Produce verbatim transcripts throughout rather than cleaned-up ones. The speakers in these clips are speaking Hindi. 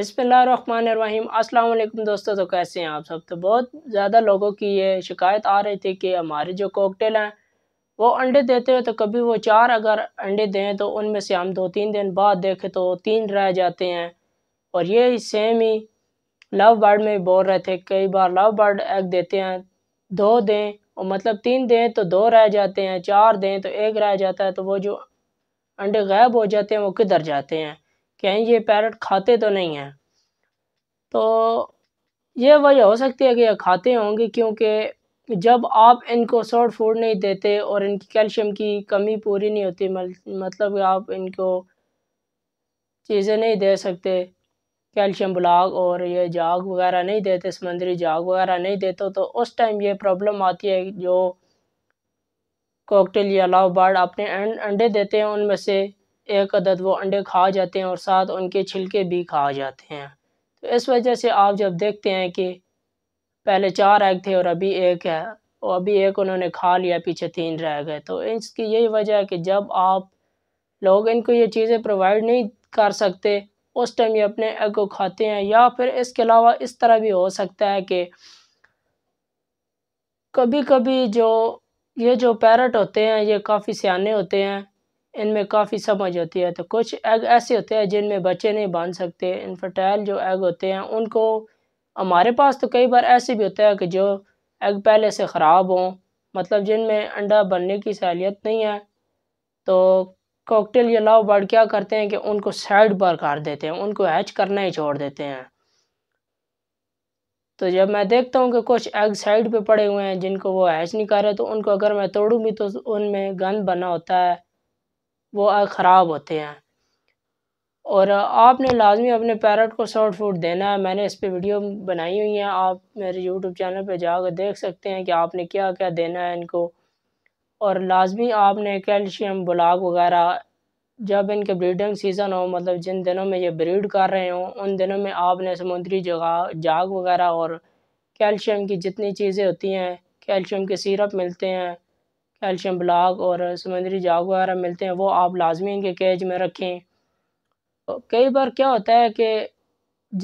बिस्मिल्लाहिर्रहमानिर्रहीम। अस्सलाम वालेकुम दोस्तों, तो कैसे हैं आप सब। तो बहुत ज़्यादा लोगों की ये शिकायत आ रही थी कि हमारे जो कॉकटेल हैं वो अंडे देते हैं, तो कभी वो चार अगर अंडे दें तो उनमें से हम दो तीन दिन बाद देखें तो तीन रह जाते हैं। और ये सेम ही लव बर्ड में बोल रहे थे, कई बार लव बर्ड एग देते हैं दो दें और मतलब तीन दें तो दो रह जाते हैं, चार दें तो एक रह जाता है। तो वो जो अंडे गायब हो जाते हैं वो किधर जाते हैं, कहीं ये पैरट खाते तो नहीं हैं। तो ये वजह हो सकती है कि ये खाते होंगे, क्योंकि जब आप इनको सॉलिड फूड नहीं देते और इनकी कैल्शियम की कमी पूरी नहीं होती, मतलब आप इनको चीज़ें नहीं दे सकते, कैल्शियम ब्लॉक और ये जाग वगैरह नहीं देते, समंदरी जाग वगैरह नहीं देते, तो उस टाइम ये प्रॉब्लम आती है। जो कॉकटेल या लव बर्ड अपने अंडे देते हैं उनमें से एक अदद वो अंडे खा जाते हैं और साथ उनके छिलके भी खा जाते हैं। तो इस वजह से आप जब देखते हैं कि पहले चार एग थे और अभी एक है और अभी एक उन्होंने खा लिया, पीछे तीन रह गए, तो इसकी यही वजह है कि जब आप लोग इनको ये चीज़ें प्रोवाइड नहीं कर सकते उस टाइम ये अपने एग को खाते हैं। या फिर इसके अलावा इस तरह भी हो सकता है कि कभी कभी जो ये जो पैरट होते हैं ये काफ़ी सियाने होते हैं, इनमें काफ़ी समझ होती है, तो कुछ एग ऐसे होते हैं जिनमें बच्चे नहीं बांध सकते, इनफर्टाइल जो एग होते हैं उनको। हमारे पास तो कई बार ऐसे भी होता है कि जो एग पहले से ख़राब हों, मतलब जिनमें अंडा बनने की सलाहियत नहीं है, तो कॉकटेल या लव बर्ड क्या करते हैं कि उनको साइड पर कर देते हैं, उनको हैच करना ही छोड़ देते हैं। तो जब मैं देखता हूँ कि कुछ एग साइड पर पड़े हुए हैं जिनको वो हैच नहीं कर रहे, तो उनको अगर मैं तोड़ूँ भी तो उनमें गंद बना होता है, वो एग ख़राब होते हैं। और आपने लाजमी अपने पैरट को सॉलिड फूड देना है। मैंने इस पे वीडियो बनाई हुई है, आप मेरे यूट्यूब चैनल पे जाकर देख सकते हैं कि आपने क्या क्या देना है इनको। और लाजमी आपने कैल्शियम ब्लॉक वगैरह जब इनके ब्रीडिंग सीज़न हो, मतलब जिन दिनों में ये ब्रीड कर रहे हों उन दिनों में आपने समुद्री जगह जाग वगैरह और कैल्शियम की जितनी चीज़ें होती हैं, कैल्शियम के सिरप मिलते हैं, कैल्शियम ब्लॉक और समुद्री जाग वगैरह मिलते हैं, वो आप लाजमी इनके केज में रखें। कई बार क्या होता है कि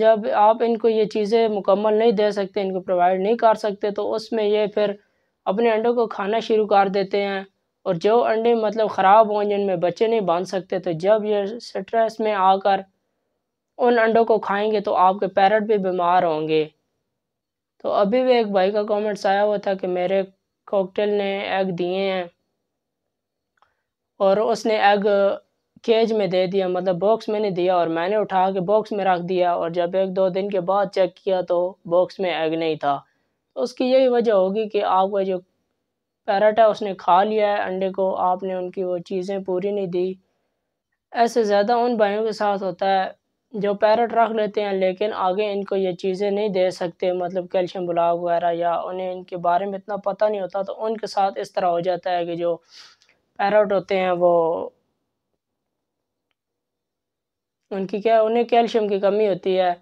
जब आप इनको ये चीज़ें मुकम्मल नहीं दे सकते, इनको प्रोवाइड नहीं कर सकते, तो उसमें ये फिर अपने अंडों को खाना शुरू कर देते हैं। और जो अंडे मतलब ख़राब हों जिनमें बच्चे नहीं बांध सकते, तो जब ये स्ट्रेस में आकर उन अंडों को खाएँगे तो आपके पैरट भी बीमार होंगे। तो अभी भी एक भाई का कॉमेंट्स आया हुआ था कि मेरे कॉकटेल ने एग दिए हैं और उसने एग केज में दे दिया, मतलब बॉक्स में नहीं दिया, और मैंने उठा के बॉक्स में रख दिया और जब एक दो दिन के बाद चेक किया तो बॉक्स में एग नहीं था। तो उसकी यही वजह होगी कि आपका जो पैरट है उसने खा लिया है अंडे को, आपने उनकी वो चीज़ें पूरी नहीं दी। ऐसे ज़्यादा उन भाइयों के साथ होता है जो पैरट रख लेते हैं लेकिन आगे इनको ये चीज़ें नहीं दे सकते, मतलब कैल्शियम ब्लॉक वगैरह, या उन्हें इनके बारे में इतना पता नहीं होता, तो उनके साथ इस तरह हो जाता है कि जो पैरट होते हैं वो उनकी क्या उन्हें कैल्शियम की कमी होती है,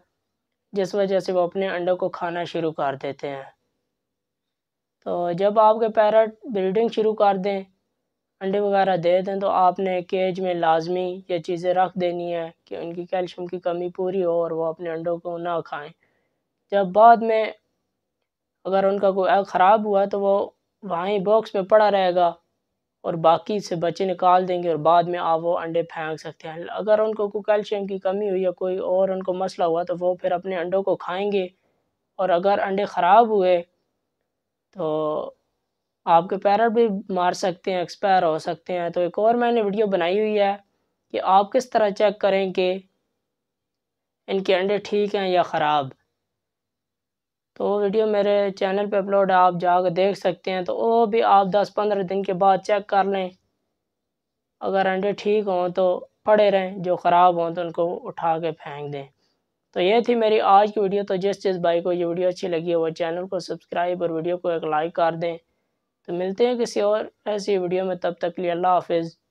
जिस वजह से वो अपने अंडों को खाना शुरू कर देते हैं। तो जब आपके पैरट ब्रीडिंग शुरू कर दें, अंडे वगैरह दे दें, तो आपने केज में लाजमी ये चीज़ें रख देनी है कि उनकी कैल्शियम की कमी पूरी हो और वो अपने अंडों को ना खाएं। जब बाद में अगर उनका कोई एग ख़राब हुआ तो वो वहीं बॉक्स में पड़ा रहेगा और बाकी से बच्चे निकाल देंगे और बाद में आप वो अंडे फेंक सकते हैं। अगर उनको कोई कैल्शियम की कमी हुई या कोई और उनको मसला हुआ तो वो फिर अपने अंडों को खाएँगे। और अगर अंडे ख़राब हुए तो आपके पैरट भी मार सकते हैं, एक्सपायर हो सकते हैं। तो एक और मैंने वीडियो बनाई हुई है कि आप किस तरह चेक करें कि इनके अंडे ठीक हैं या ख़राब, तो वो वीडियो मेरे चैनल पे अपलोड है, आप जाकर देख सकते हैं। तो वो भी आप दस पंद्रह दिन के बाद चेक कर लें, अगर अंडे ठीक हों तो पड़े रहें, जो ख़राब हों तो उनको उठा के फेंक दें। तो ये थी मेरी आज की वीडियो। तो जिस जिस भाई को ये वीडियो अच्छी लगी है वो चैनल को सब्सक्राइब और वीडियो को एक लाइक कर दें। तो मिलते हैं किसी और ऐसी वीडियो में, तब तक के लिए अल्लाह हाफिज़।